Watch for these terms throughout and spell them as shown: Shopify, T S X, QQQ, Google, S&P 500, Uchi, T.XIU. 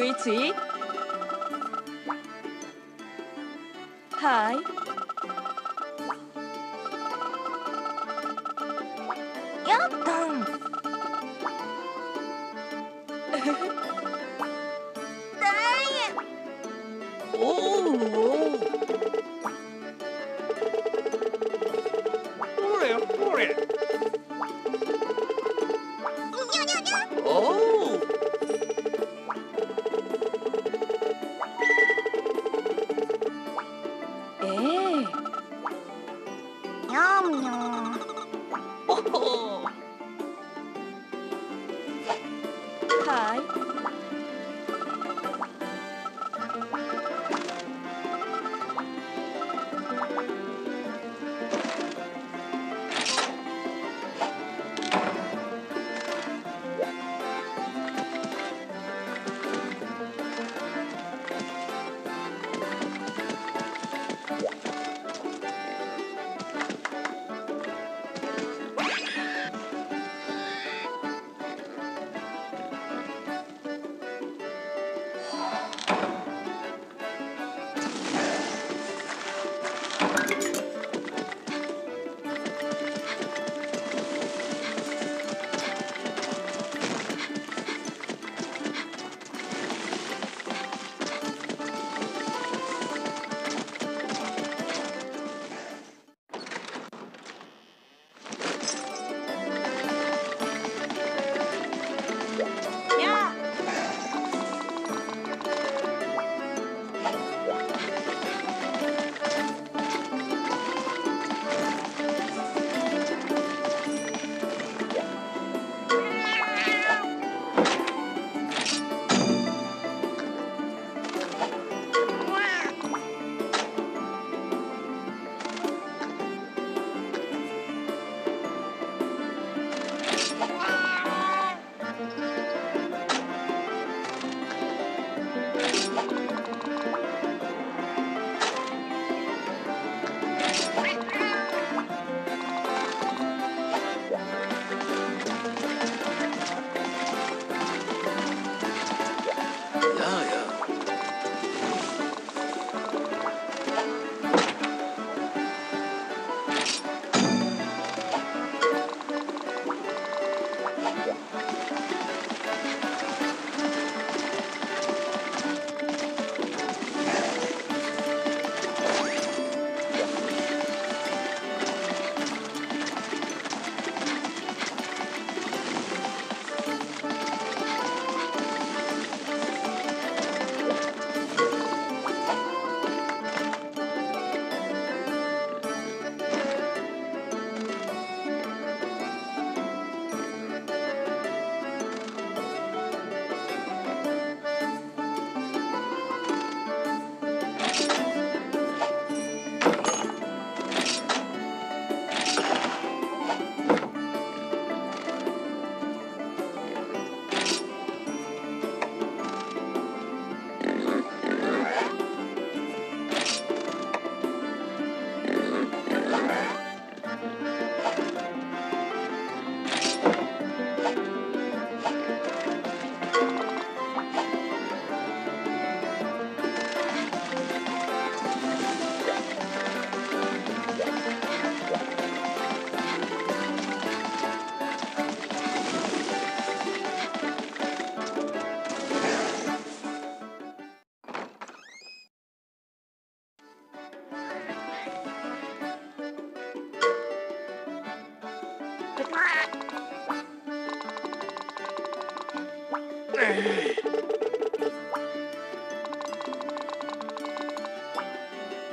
you Uchi? Hi. You're done. Dang it. Hi.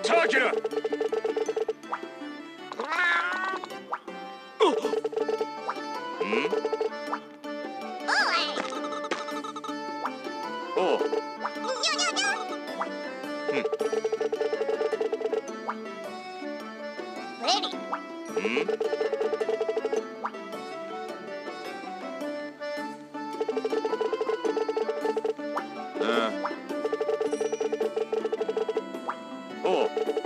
Charge it up! Ready? Oh.